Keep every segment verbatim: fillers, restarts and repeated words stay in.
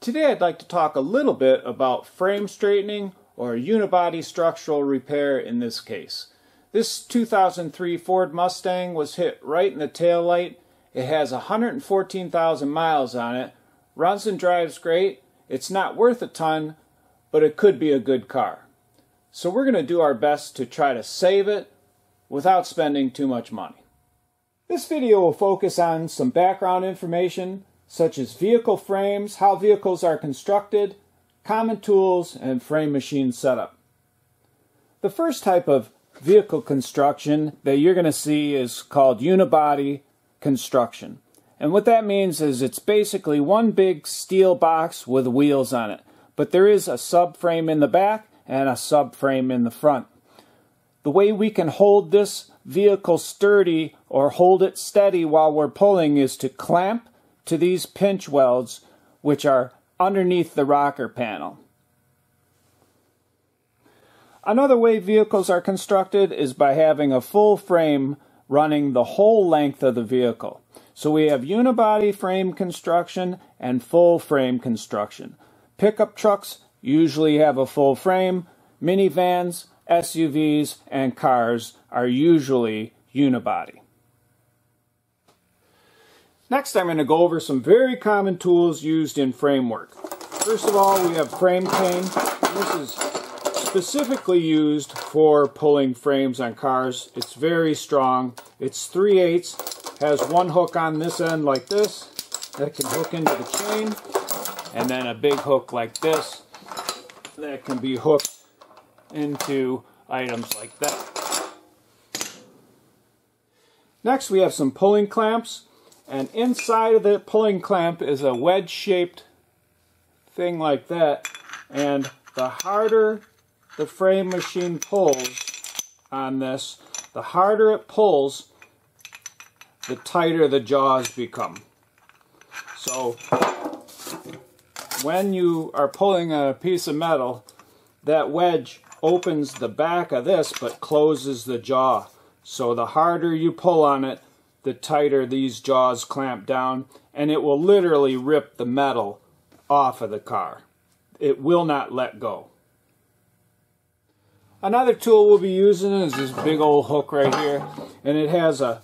Today I'd like to talk a little bit about frame straightening, or unibody structural repair in this case. This two thousand three Ford Mustang was hit right in the taillight. It has one hundred fourteen thousand miles on it, runs and drives great. It's not worth a ton, but it could be a good car. So we're going to do our best to try to save it without spending too much money. This video will focus on some background information, such as vehicle frames, how vehicles are constructed, common tools, and frame machine setup. The first type of vehicle construction that you're going to see is called unibody construction. And what that means is it's basically one big steel box with wheels on it, but there is a subframe in the back and a subframe in the front. The way we can hold this vehicle sturdy or hold it steady while we're pulling is to clamp to these pinch welds, which are underneath the rocker panel. Another way vehicles are constructed is by having a full frame running the whole length of the vehicle. So we have unibody frame construction and full frame construction. Pickup trucks usually have a full frame. Minivans, S U Vs, and cars are usually unibody. Next, I'm going to go over some very common tools used in framework. First of all, we have frame chain. This is specifically used for pulling frames on cars. It's very strong. It's three eighths, has one hook on this end like this that can hook into the chain, and then a big hook like this that can be hooked into items like that. Next, we have some pulling clamps. And inside of the pulling clamp is a wedge-shaped thing like that. And the harder the frame machine pulls on this, the harder it pulls, the tighter the jaws become. So when you are pulling on a piece of metal, that wedge opens the back of this but closes the jaw. So the harder you pull on it, the tighter these jaws clamp down, and it will literally rip the metal off of the car. It will not let go. Another tool we'll be using is this big old hook right here, and it has a,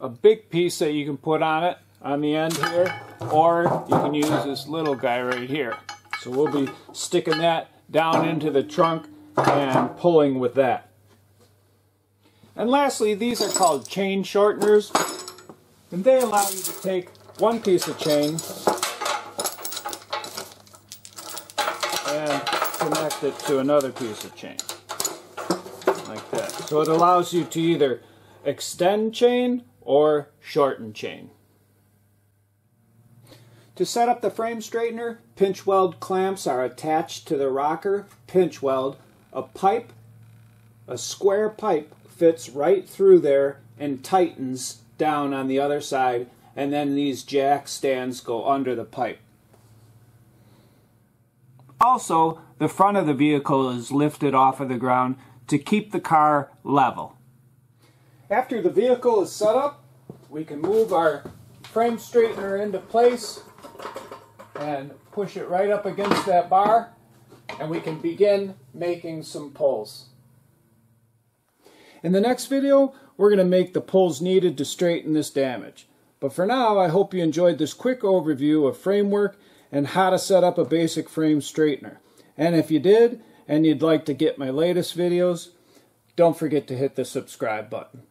a big piece that you can put on it on the end here, or you can use this little guy right here. So we'll be sticking that down into the trunk and pulling with that. And lastly, these are called chain shorteners, and they allow you to take one piece of chain and connect it to another piece of chain, like that. So it allows you to either extend chain or shorten chain. To set up the frame straightener, pinch weld clamps are attached to the rocker pinch weld. A pipe, a square pipe, fits right through there and tightens down on the other side, and then these jack stands go under the pipe. Also, the front of the vehicle is lifted off of the ground to keep the car level. After the vehicle is set up, we can move our frame straightener into place and push it right up against that bar, and we can begin making some pulls. In the next video, we're going to make the pulls needed to straighten this damage. But for now, I hope you enjoyed this quick overview of framework and how to set up a basic frame straightener. And if you did, and you'd like to get my latest videos, don't forget to hit the subscribe button.